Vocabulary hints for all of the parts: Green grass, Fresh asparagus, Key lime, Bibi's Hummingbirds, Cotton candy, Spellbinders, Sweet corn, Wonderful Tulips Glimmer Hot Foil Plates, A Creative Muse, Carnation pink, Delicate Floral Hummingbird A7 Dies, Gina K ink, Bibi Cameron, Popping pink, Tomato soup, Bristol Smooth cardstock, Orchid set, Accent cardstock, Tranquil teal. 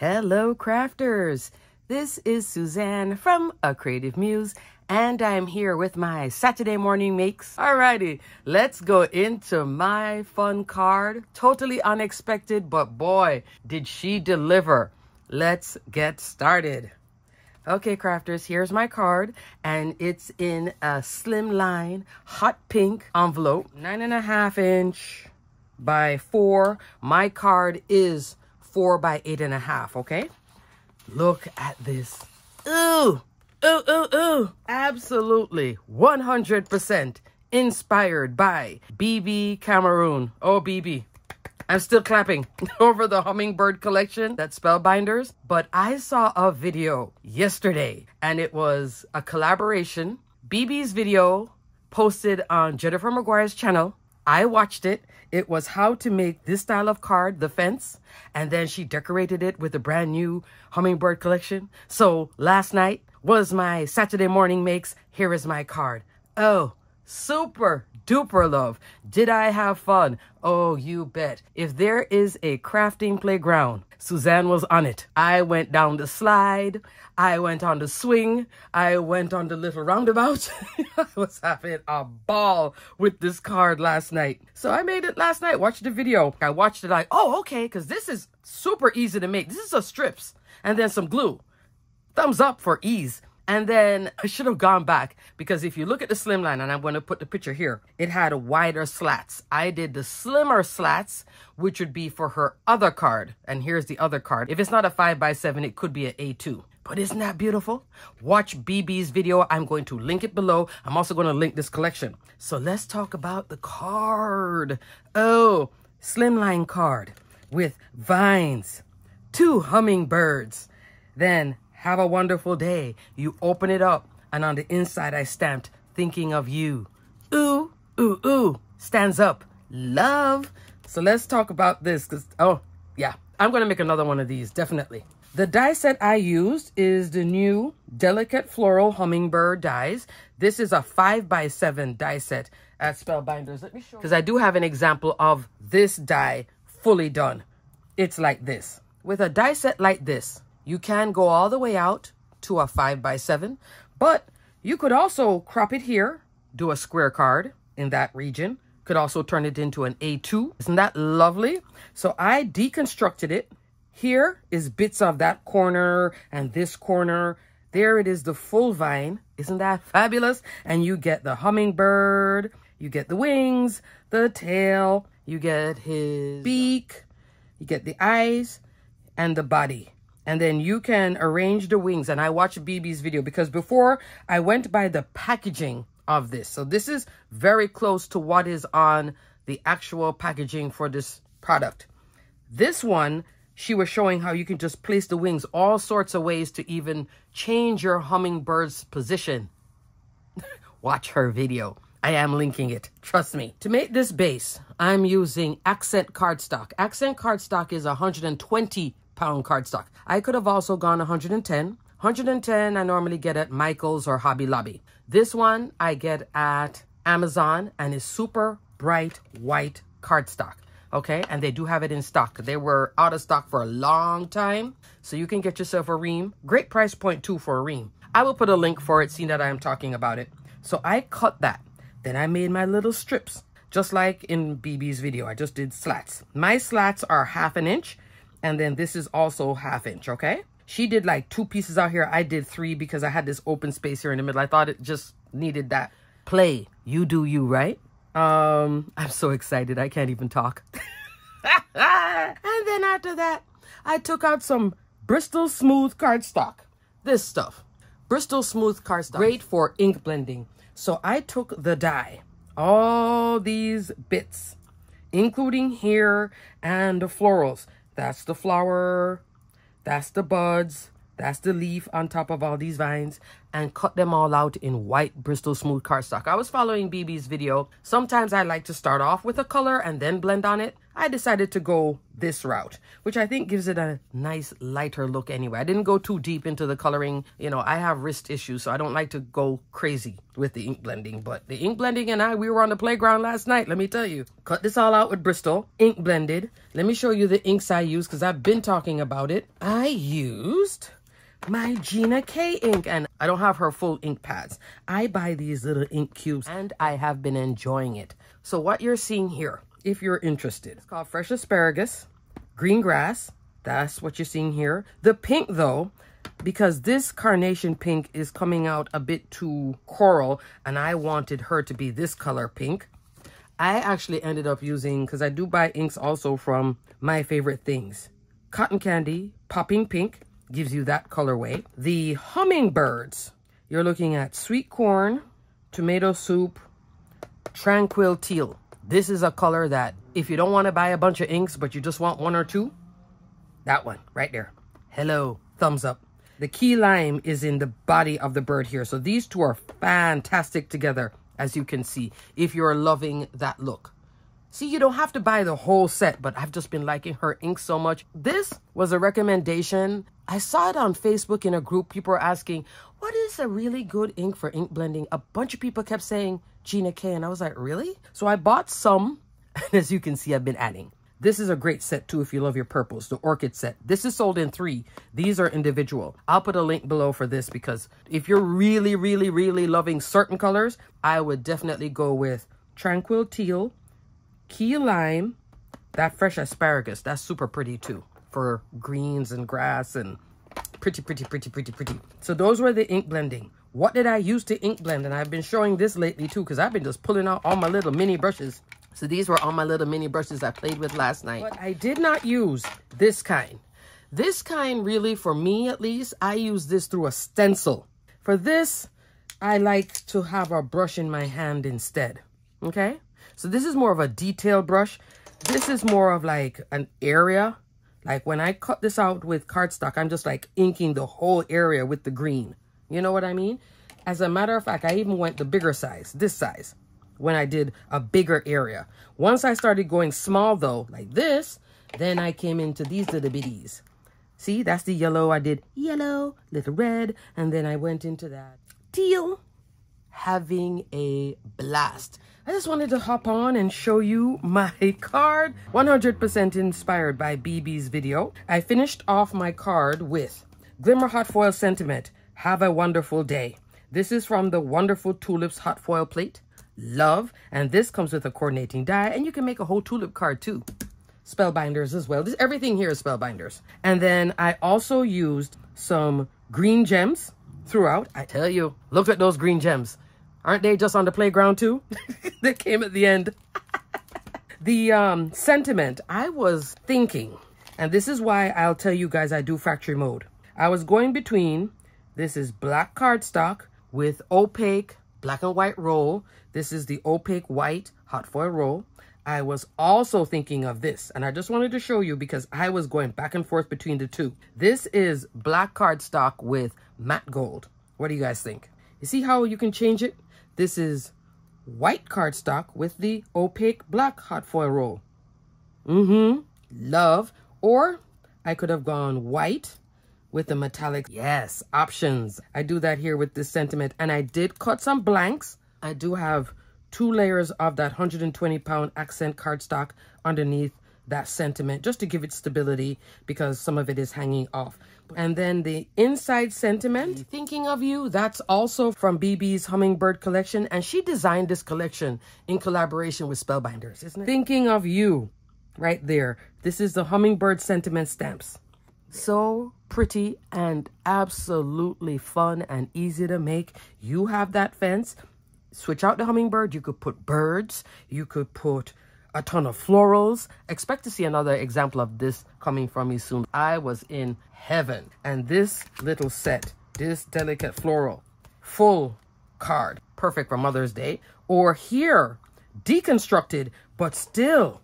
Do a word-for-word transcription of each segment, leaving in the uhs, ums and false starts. Hello crafters! This is Suzanne from A Creative Muse and I'm here with my Saturday morning makes. Alrighty, let's go into my fun card. Totally unexpected, but boy, did she deliver. Let's get started. Okay crafters, here's my card and it's in a slimline hot pink envelope, nine and a half inch by four. My card is four by eight and a half, okay? Look at this. Ooh, ooh, ooh, ooh. Absolutely one hundred percent inspired by Bibi Cameron. Oh, Bibi. I'm still clapping over the hummingbird collection, that's Spellbinders. But I saw a video yesterday and it was a collaboration. Bibi's video posted on Jennifer McGuire's channel. I watched it. It was how to make this style of card, the fence, and then she decorated it with a brand new hummingbird collection. So last night was my Saturday morning makes. Here is my card. Oh, super duper love. Did I have fun? Oh, you bet. If there is a crafting playground, Suzanne was on it. I went down the slide. I went on the swing. I went on the little roundabout. I was having a ball with this card last night. So I made it last night. Watched the video. I watched it like, oh, okay, because this is super easy to make. This is a strips and then some glue. Thumbs up for ease. And then I should have gone back because if you look at the slimline, and I'm going to put the picture here, it had wider slats. I did the slimmer slats, which would be for her other card. And here's the other card. If it's not a five by seven, it could be an A two. But isn't that beautiful? Watch Bibi's video. I'm going to link it below. I'm also going to link this collection. So let's talk about the card. Oh, slimline card with vines, two hummingbirds, then have a wonderful day. You open it up, and on the inside I stamped, thinking of you. Ooh, ooh, ooh, stands up, love. So let's talk about this, because, oh, yeah. I'm going to make another one of these, definitely. The die set I used is the new Delicate Floral Hummingbird dies. This is a five by seven die set at Spellbinders. Let me show you. Because I do have an example of this die fully done. It's like this. With a die set like this, you can go all the way out to a five by seven, but you could also crop it here, do a square card in that region. Could also turn it into an A two. Isn't that lovely? So I deconstructed it. Here is bits of that corner and this corner. There it is, the full vine. Isn't that fabulous? And you get the hummingbird, you get the wings, the tail, you get his beak, you get the eyes and the body. And then you can arrange the wings. And I watched Bibi's video because before I went by the packaging of this. So this is very close to what is on the actual packaging for this product. This one, she was showing how you can just place the wings all sorts of ways to even change your hummingbird's position. Watch her video. I am linking it, trust me. To make this base, I'm using Accent cardstock. Accent cardstock is one hundred twenty pound cardstock. I could have also gone one hundred ten. one hundred ten I normally get at Michael's or Hobby Lobby. This one I get at Amazon and is super bright white cardstock. Okay, and they do have it in stock. They were out of stock for a long time, so you can get yourself a ream. Great price point too for a ream. I will put a link for it, seeing that I am talking about it. So I cut that. Then I made my little strips, just like in Bibi's video. I just did slats. My slats are half an inch. And then this is also half inch, okay? She did like two pieces out here. I did three because I had this open space here in the middle. I thought it just needed that. Play, you do you, right? Um, I'm so excited. I can't even talk. And then after that, I took out some Bristol Smooth cardstock. This stuff. Bristol Smooth cardstock. Great for ink blending. So I took the die. All these bits, including here and the florals. That's the flower, that's the buds, that's the leaf on top of all these vines, and cut them all out in white Bristol Smooth cardstock. I was following Bibi's video. Sometimes I like to start off with a color and then blend on it. I decided to go this route, which I think gives it a nice lighter look anyway. I didn't go too deep into the coloring. You know, I have wrist issues, so I don't like to go crazy with the ink blending. But the ink blending and I, we were on the playground last night, let me tell you. Cut this all out with Bristol. Ink blended. Let me show you the inks I used, because I've been talking about it. I used my Gina K ink, and I don't have her full ink pads. I buy these little ink cubes, and I have been enjoying it. So what you're seeing here, if you're interested, it's called Fresh Asparagus, Green Grass. That's what you're seeing here. The pink, though, because this Carnation pink is coming out a bit too coral, and I wanted her to be this color pink, I actually ended up using, because I do buy inks also from My Favorite Things, Cotton Candy, Popping Pink, gives you that colorway. The Hummingbirds, you're looking at Sweet Corn, Tomato Soup, Tranquil Teal. This is a color that if you don't want to buy a bunch of inks, but you just want one or two, that one right there. Hello, thumbs up. The Key Lime is in the body of the bird here. So these two are fantastic together, as you can see, if you're loving that look. See, you don't have to buy the whole set, but I've just been liking her ink so much. This was a recommendation. I saw it on Facebook in a group. People were asking, what is a really good ink for ink blending? A bunch of people kept saying Gina K, and I was like, really? So I bought some, and as you can see, I've been adding. This is a great set too if you love your purples, the Orchid set. This is sold in three. These are individual. I'll put a link below for this, because if you're really, really, really loving certain colors, I would definitely go with Tranquil Teal, Key Lime, that Fresh Asparagus, that's super pretty too, for greens and grass, and pretty, pretty, pretty, pretty, pretty. So those were the ink blending. What did I use to ink blend? And I've been showing this lately too, because I've been just pulling out all my little mini brushes. So these were all my little mini brushes I played with last night. But I did not use this kind. This kind, really, for me at least, I use this through a stencil. For this, I like to have a brush in my hand instead, okay? So this is more of a detail brush. This is more of like an area. Like when I cut this out with cardstock, I'm just like inking the whole area with the green. You know what I mean? As a matter of fact, I even went the bigger size, this size, when I did a bigger area. Once I started going small though, like this, then I came into these little bitties. See, that's the yellow. I did yellow, little red, and then I went into that teal. Having a blast. I just wanted to hop on and show you my card. one hundred percent inspired by Bibi's video. I finished off my card with Glimmer Hot Foil Sentiment, Have a Wonderful Day. This is from the Wonderful Tulips Hot Foil Plate. Love. And this comes with a coordinating die, and you can make a whole tulip card too. Spellbinders as well. This, everything here is Spellbinders. And then I also used some green gems throughout. I tell you, look at those green gems. Aren't they just on the playground too? They came at the end. The um, sentiment, I was thinking, and this is why I'll tell you guys I do factory mode. I was going between, this is black cardstock with opaque black and white roll. This is the opaque white hot foil roll. I was also thinking of this, and I just wanted to show you because I was going back and forth between the two. This is black cardstock with matte gold. What do you guys think? You see how you can change it? This is white cardstock with the opaque black hot foil roll. Mm-hmm. Love. Or I could have gone white with the metallic. Yes, options. I do that here with this sentiment, and I did cut some blanks. I do have two layers of that one hundred twenty pound accent cardstock underneath that sentiment, just to give it stability, because some of it is hanging off. And then the inside sentiment, Thinking of You, that's also from Bibi's Hummingbird collection, and she designed this collection in collaboration with Spellbinders, isn't it? Thinking of You, right there. This is the Hummingbird Sentiments Stamps. So pretty and absolutely fun and easy to make. You have that fence. Switch out the hummingbird. You could put birds. You could put a ton of florals. Expect to see another example of this coming from me soon. I was in heaven. And this little set, this Delicate Floral full card, perfect for Mother's Day. Or here, deconstructed, but still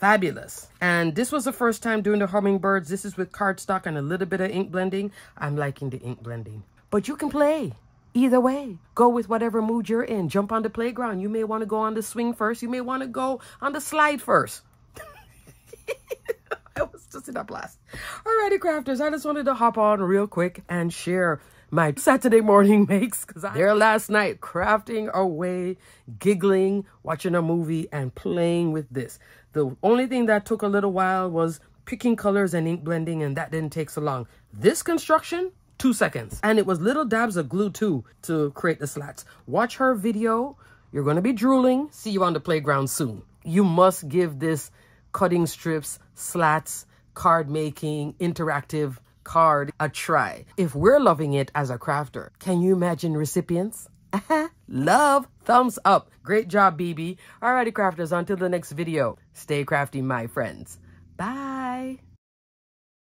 fabulous. And this was the first time doing the hummingbirds. This is with cardstock and a little bit of ink blending. I'm liking the ink blending, but you can play either way. Go with whatever mood you're in. Jump on the playground. You may want to go on the swing first. You may want to go on the slide first. I was just in a blast. Alrighty, crafters, I just wanted to hop on real quick and share my Saturday morning makes, because I'm there last night crafting away, giggling, watching a movie, and playing with this. The only thing that took a little while was picking colors and ink blending, and that didn't take so long. This construction, two seconds. And it was little dabs of glue too to create the slats. Watch her video. You're going to be drooling. See you on the playground soon. You must give this cutting strips, slats, card making, interactive card a try. If we're loving it as a crafter, can you imagine recipients? Love, thumbs up. Great job, Bibi. Alrighty, crafters, until the next video. Stay crafty, my friends. Bye.